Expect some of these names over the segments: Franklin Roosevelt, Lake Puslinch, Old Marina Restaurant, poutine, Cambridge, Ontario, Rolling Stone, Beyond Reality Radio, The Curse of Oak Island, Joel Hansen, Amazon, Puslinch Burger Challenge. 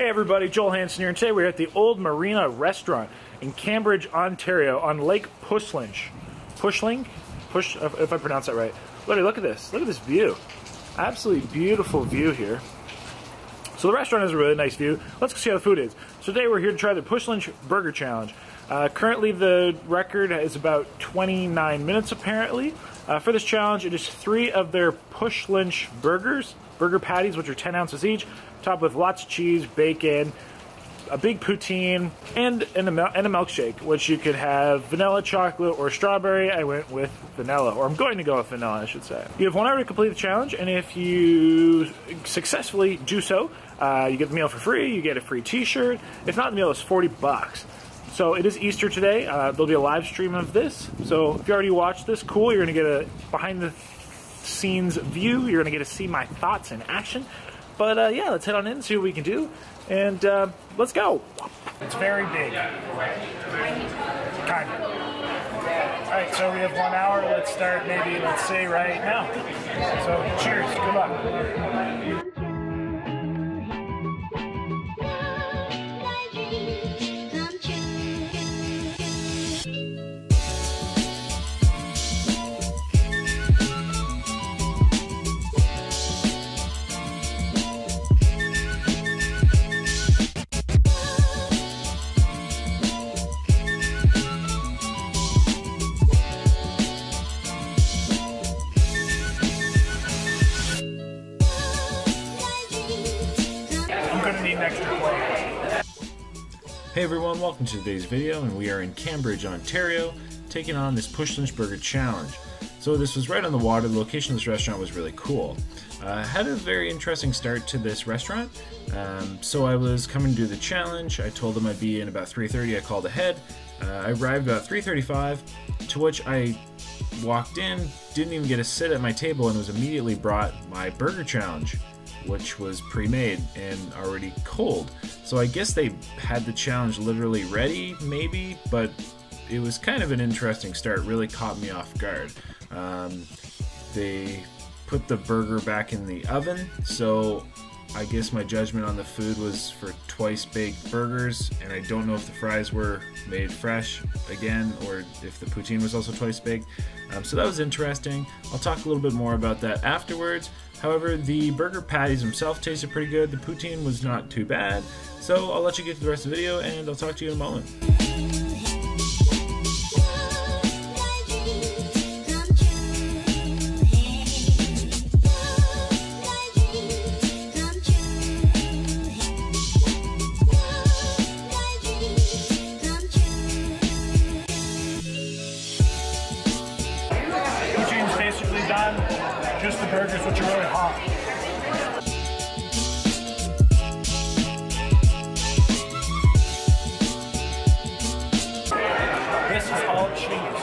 Hey everybody, Joel Hansen here, and today we're at the Old Marina Restaurant in Cambridge, Ontario on Lake Puslinch. Puslinch? Push, if I pronounce that right. Look at this. Look at this view. Absolutely beautiful view here. So the restaurant has a really nice view. Let's see how the food is. So today we're here to try the Puslinch Burger Challenge. Currently the record is about 29 minutes apparently. For this challenge, it is 3 of their Puslinch burger patties, which are 10 ounces each, topped with lots of cheese, bacon, a big poutine, and a milkshake, which you could have vanilla, chocolate, or strawberry. I went with vanilla, or I'm going to go with vanilla, I should say. You have 1 hour to complete the challenge, and if you successfully do so, you get the meal for free, you get a free t-shirt. If not, the meal is 40 bucks. So it is Easter today. There'll be a live stream of this. So if you already watched this, cool. You're gonna get a behind the scenes view. You're gonna get to see my thoughts in action. But yeah, let's head on in and see what we can do. And let's go. It's very big. Kind of. All right, so we have 1 hour. Let's start maybe, let's say right now. So cheers, good luck. Hey everyone, welcome to today's video, and we are in Cambridge, Ontario, taking on this Puslinch Burger Challenge. So this was right on the water. The location of this restaurant was really cool. Had a very interesting start to this restaurant. So I was coming to do the challenge. I told them I'd be in about 3:30. I called ahead. I arrived about 3:35, to which I walked in, didn't even get a sit at my table, and was immediately brought my burger challenge, which was pre-made and already cold. So I guess they had the challenge literally ready, maybe, but it was kind of an interesting start. Really caught me off guard. They put the burger back in the oven, so I guess my judgment on the food was for twice baked burgers, and I don't know if the fries were made fresh again or if the poutine was also twice baked. So that was interesting. I'll talk a little bit more about that afterwards. However, the burger patties themselves tasted pretty good. The poutine was not too bad. So I'll let you get to the rest of the video, and I'll talk to you in a moment. Basically done, just the burgers, which are really hot. This is all cheese.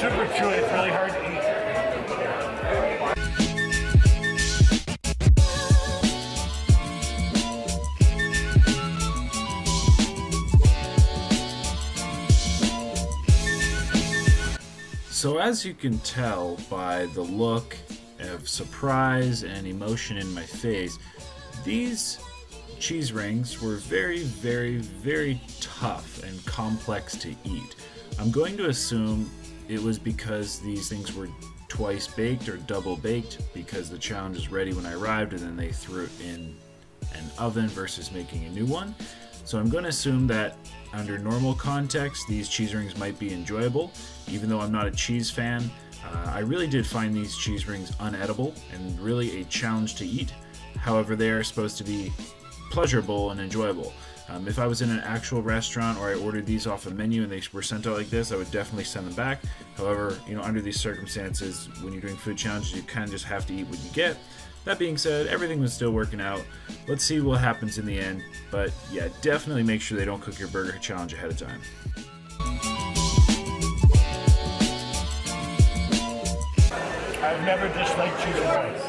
Super chewy, it's really hard to eat. So as you can tell by the look of surprise and emotion in my face, these cheese rings were very, very, very tough and complex to eat. I'm going to assume it was because these things were twice baked or double baked, because the challenge was ready when I arrived and then they threw it in an oven versus making a new one. So I'm going to assume that under normal context these cheese rings might be enjoyable, even though I'm not a cheese fan. I really did find these cheese rings unedible and really a challenge to eat. However, they are supposed to be pleasurable and enjoyable. If I was in an actual restaurant or I ordered these off a menu and they were sent out like this, I would definitely send them back. However, you know, under these circumstances, when you're doing food challenges, you kind of just have to eat what you get. That being said, everything was still working out. Let's see what happens in the end. But yeah, definitely make sure they don't cook your burger challenge ahead of time. I've never disliked cheese and rice.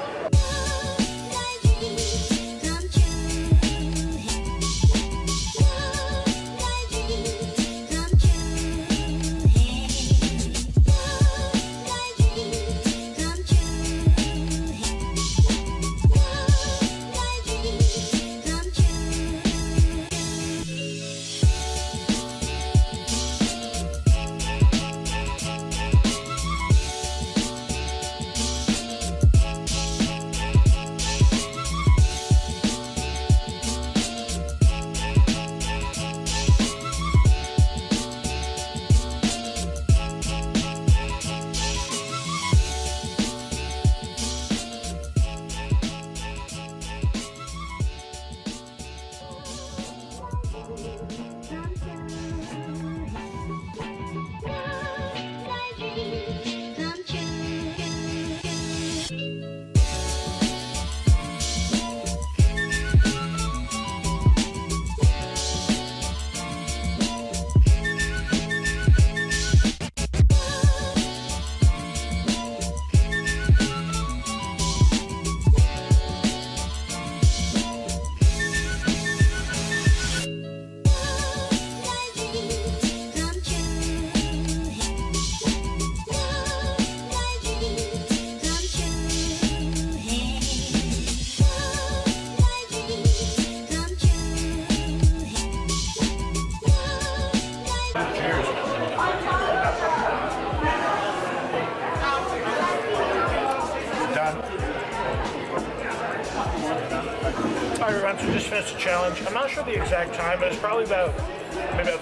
We just finished the challenge. I'm not sure the exact time, but it's probably about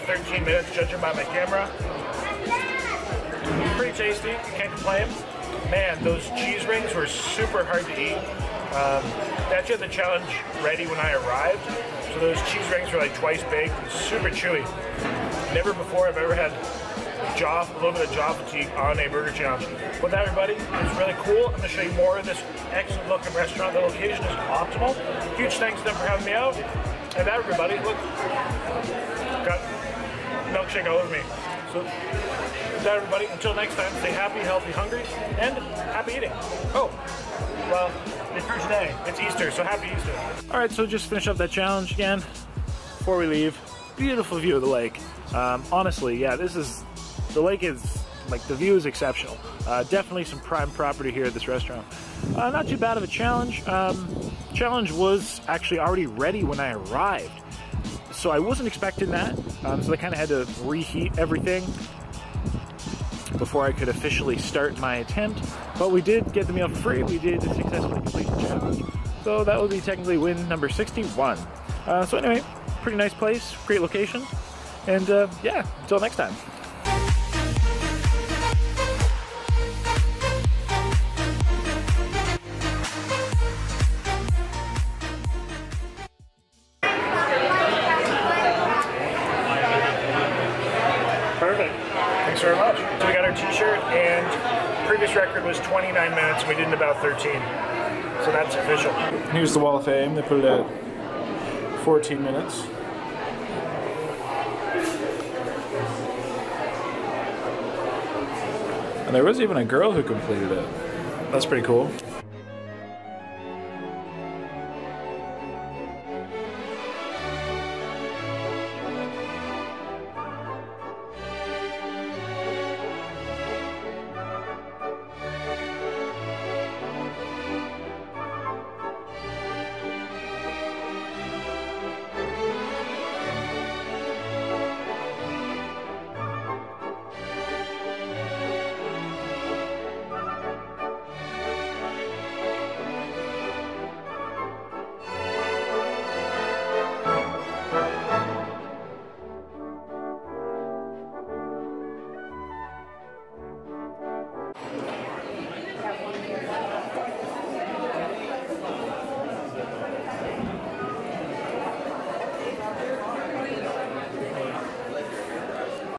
13 minutes, judging by my camera. Pretty tasty, can't complain. Man, those cheese rings were super hard to eat. They had the challenge ready when I arrived, so those cheese rings were like twice baked, super chewy. Never before I've ever had a little bit of jaw fatigue on a burger challenge. But that, everybody, it's really cool. I'm going to show you more of this excellent looking restaurant. The location is optimal. Huge thanks to them for having me out. And that, everybody, look, got milkshake all over me. So that, everybody, until next time, stay happy, healthy, hungry, and happy eating. Oh, well, it's for today. It's Easter, so happy Easter. All right, so just finish up that challenge again before we leave. Beautiful view of the lake. Honestly, yeah, the lake is, like, the view is exceptional. Definitely some prime property here at this restaurant. Not too bad of a challenge. Challenge was actually already ready when I arrived, so I wasn't expecting that. So they kind of had to reheat everything before I could officially start my attempt. But we did get the meal for free. We did successfully complete the challenge. So that would be technically win number 61. So anyway, pretty nice place, great location. And yeah, until next time. Perfect. Thanks very much. So we got our t-shirt, and the previous record was 29 minutes, and we did in about 13. So that's official. Here's the Wall of Fame. They put it at 14 minutes. And there was even a girl who completed it. That's pretty cool.